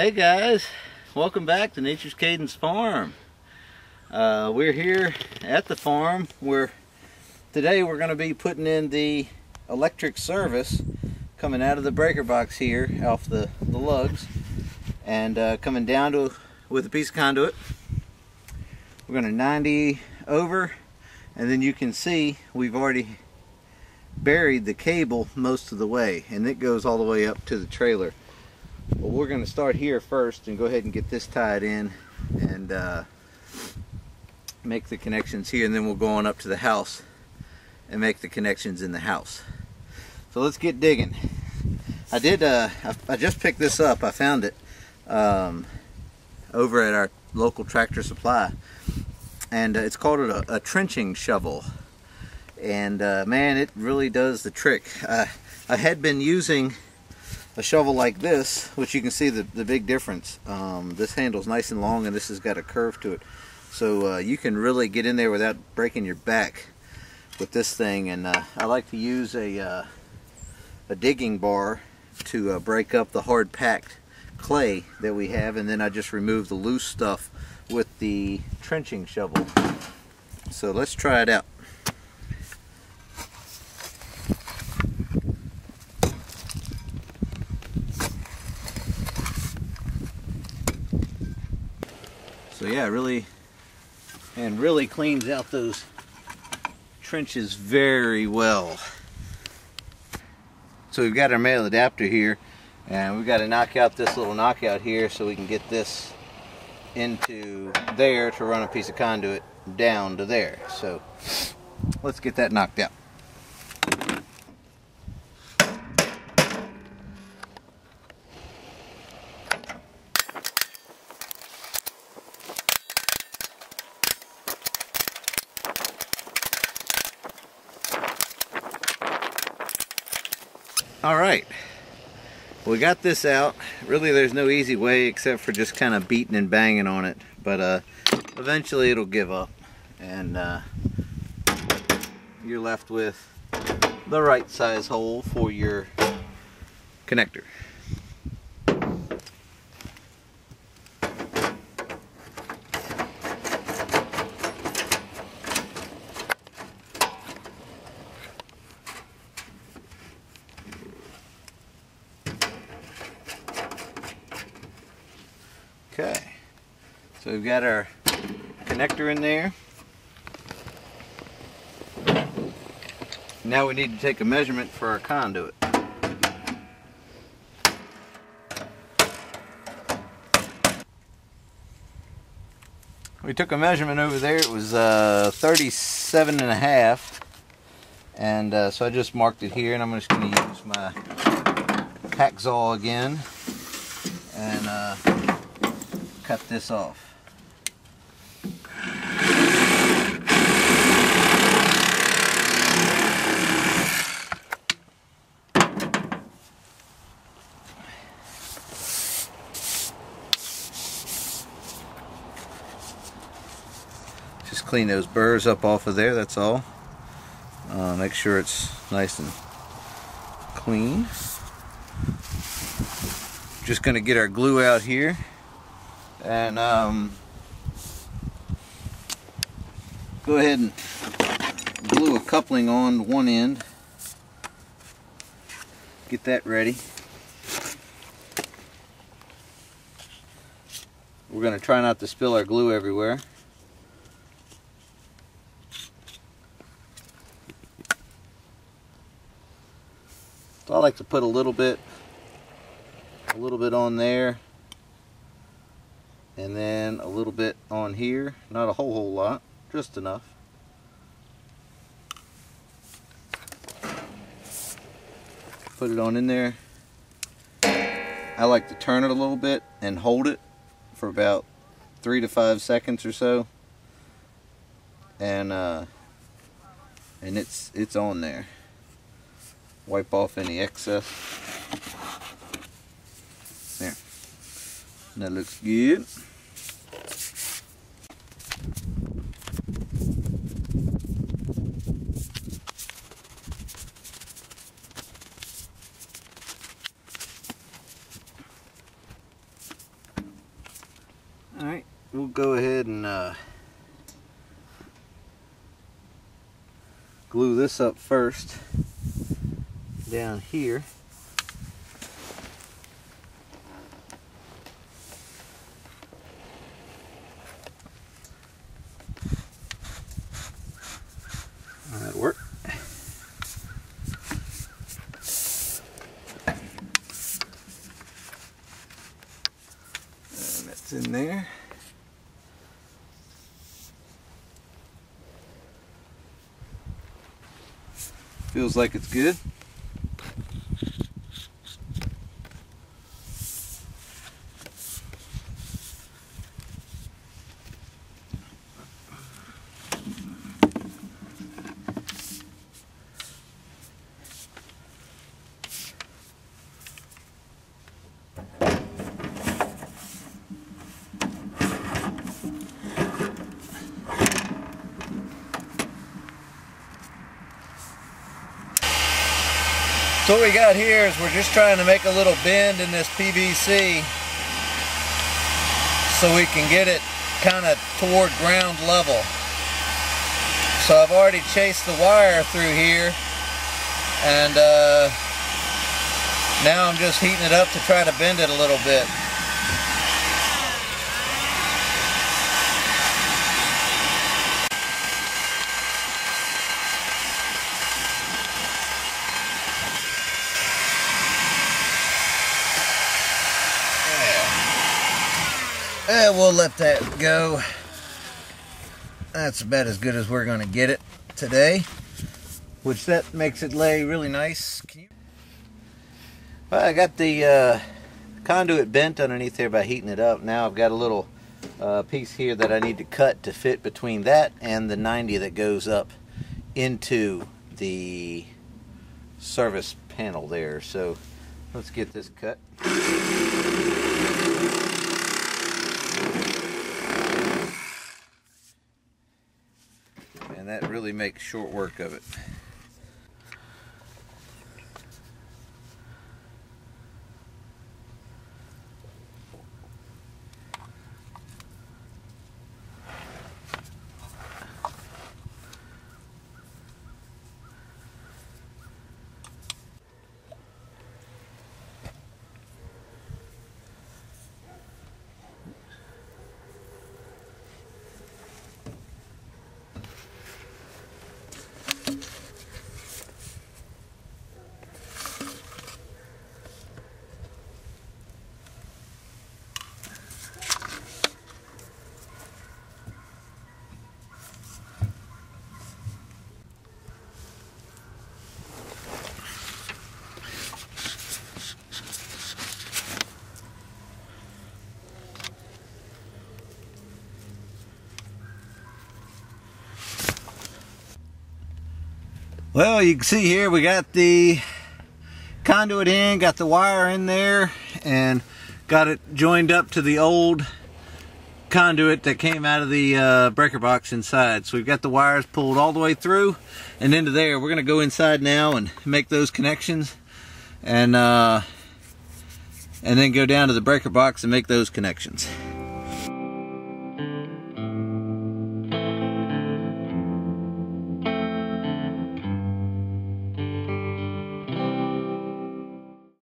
Hey guys, welcome back to Nature's Cadence Farm. We're here at the farm where today we're going to be putting in the electric service coming out of the breaker box here off the lugs and coming down to with a piece of conduit. We're going to 90 over, and then you can see we've already buried the cable most of the way, and it goes all the way up to the trailer. Well, we're going to start here first and go ahead and get this tied in and make the connections here, and then we'll go on up to the house and make the connections in the house. So let's get digging. I just picked this up. I found it over at our local Tractor Supply, and it's called a trenching shovel, and man, it really does the trick. I had been using a shovel like this, which you can see the big difference. This handle's nice and long, and this has got a curve to it, so you can really get in there without breaking your back with this thing. And I like to use a digging bar to break up the hard packed clay that we have, and then I just remove the loose stuff with the trenching shovel. So let's try it out. So yeah, really cleans out those trenches very well. So we've got our male adapter here, and we've got to knock out this little knockout here so we can get this into there to run a piece of conduit down to there. So let's get that knocked out. Alright, we got this out. Really, there's no easy way except for just kind of beating and banging on it, but eventually it'll give up, and you're left with the right size hole for your connector. Okay, so we've got our connector in there. Now we need to take a measurement for our conduit. We took a measurement over there. It was 37.5, and so I just marked it here, and I'm just going to use my hacksaw again and cut this off. Just clean those burrs up off of there, that's all. Make sure it's nice and clean. Just going to get our glue out here and go ahead and glue a coupling on one end. Get that ready. We're going to try not to spill our glue everywhere. So I like to put a little bit on there, and then a little bit on here. Not a whole lot, just enough. Put it on in there. I like to turn it a little bit and hold it for about 3 to 5 seconds or so, and it's on there. Wipe off any excess. There. That looks good. Alright, we'll go ahead and glue this up first down here. That'll work. In there. Feels like it's good. So what we got here is we're just trying to make a little bend in this PVC so we can get it kind of toward ground level. So I've already chased the wire through here, and now I'm just heating it up to try to bend it a little bit. We'll let that go. That's about as good as we're going to get it today, which that makes it lay really nice. Well, I got the conduit bent underneath there by heating it up. Now I've got a little piece here that I need to cut to fit between that and the 90 that goes up into the service panel there. So let's get this cut. That really makes short work of it. Well, you can see here we got the conduit in, got the wire in there, and got it joined up to the old conduit that came out of the breaker box inside. So we've got the wires pulled all the way through and into there. We're going to go inside now and make those connections, and then go down to the breaker box and make those connections.